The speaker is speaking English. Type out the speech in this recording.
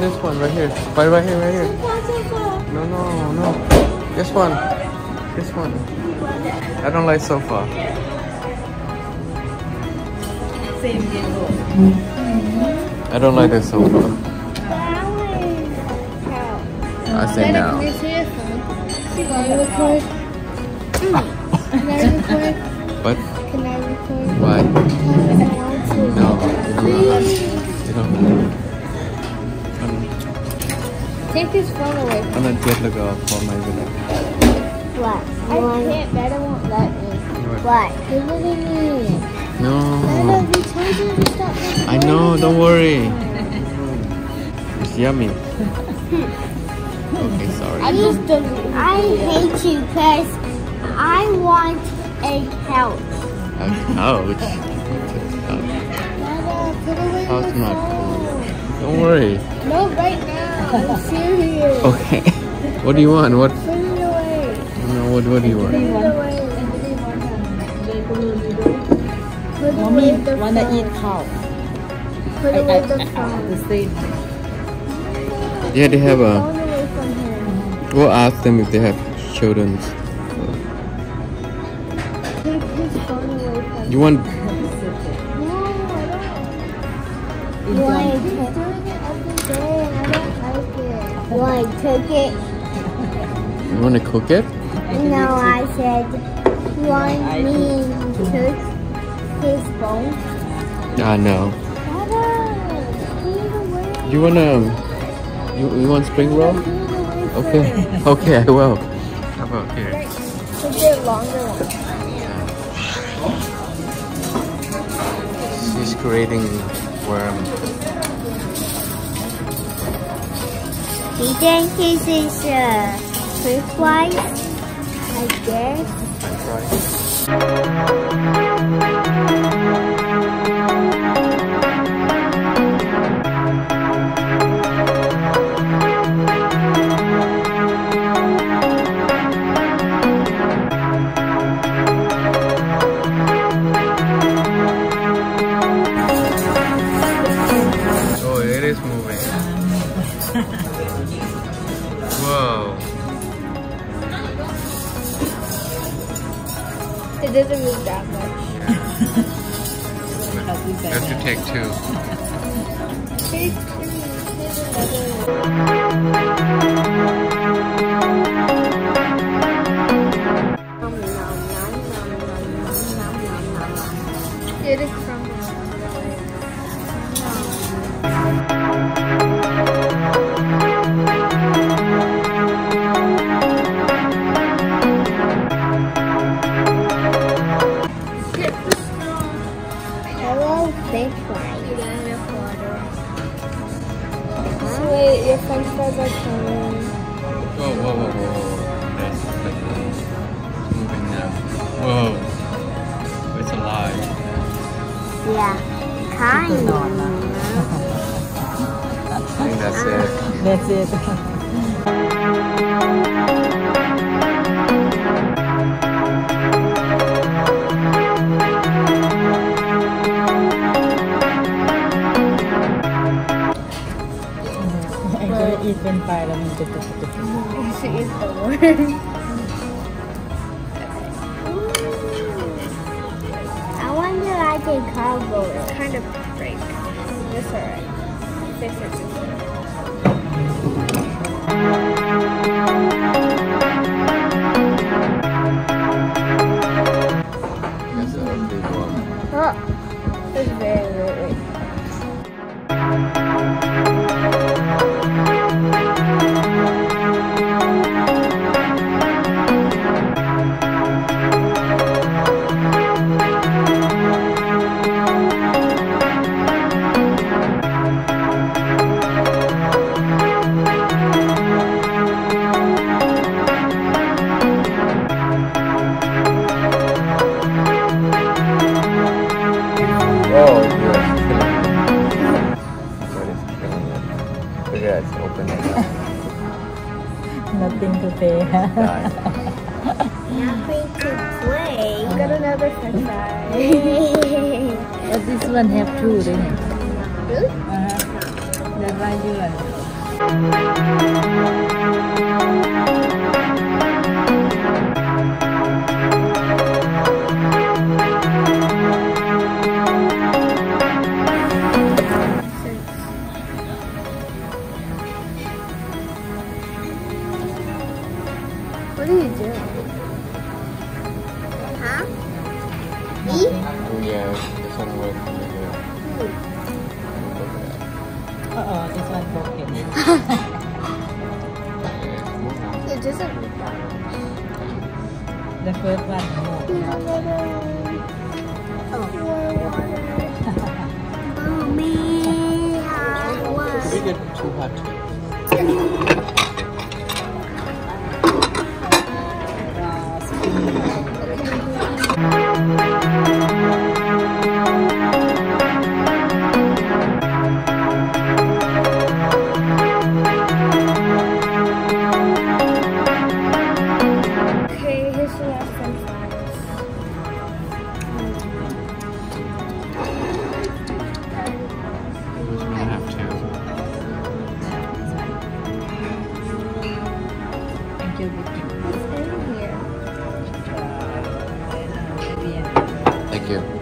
this one right here. Right here. No. This one. I don't like sofa. I don't like this sofa. I say now. What? Can I record? Why? No. Take this phone away. I'm not good to go for my video. What? I can't, Beta won't let me. What? Give it to me. No. I know, don't worry. It's yummy. Okay, sorry. I hate you because I want a couch. A couch? Couch not cool. Don't worry. No, right now. I'm serious. Okay. What do you want? What? Put it away. No, what do you want? Put it away. Mommy wanna eat cow. Put away the phone. The same. Yeah, they have a... We'll ask them if they have children's. You want? No, I don't. Why? He's doing it every day and I don't like it. Why? Cook it. You want to cook it? No, I said, you want me to cook his bones? Ah, no. You want to, you want spring roll? Okay, okay, I will. How about here? Let's get a longer one. She's creating worm. Do you think this is a fruit fly? I guess. Whoa. It doesn't move that much. Yeah. You have to take two. Take two. It is from Whoa, it's alive. Yeah, kind of. I think that's it. That's it. I'm going to eat them by the You should eat the worm. It's kind of break. That's alright. This is That's a big one. Oh, it's very big. Nothing to play. Nothing to play. You got another french fry. But this one have two, didn't it? Really? That one you want. What are you doing? Huh? Me? Yeah, it's on the way from here. Uh-oh, it's not broken. It doesn't look bad. The first one. Oh. Mommy, I was... We get too hot. Thank you.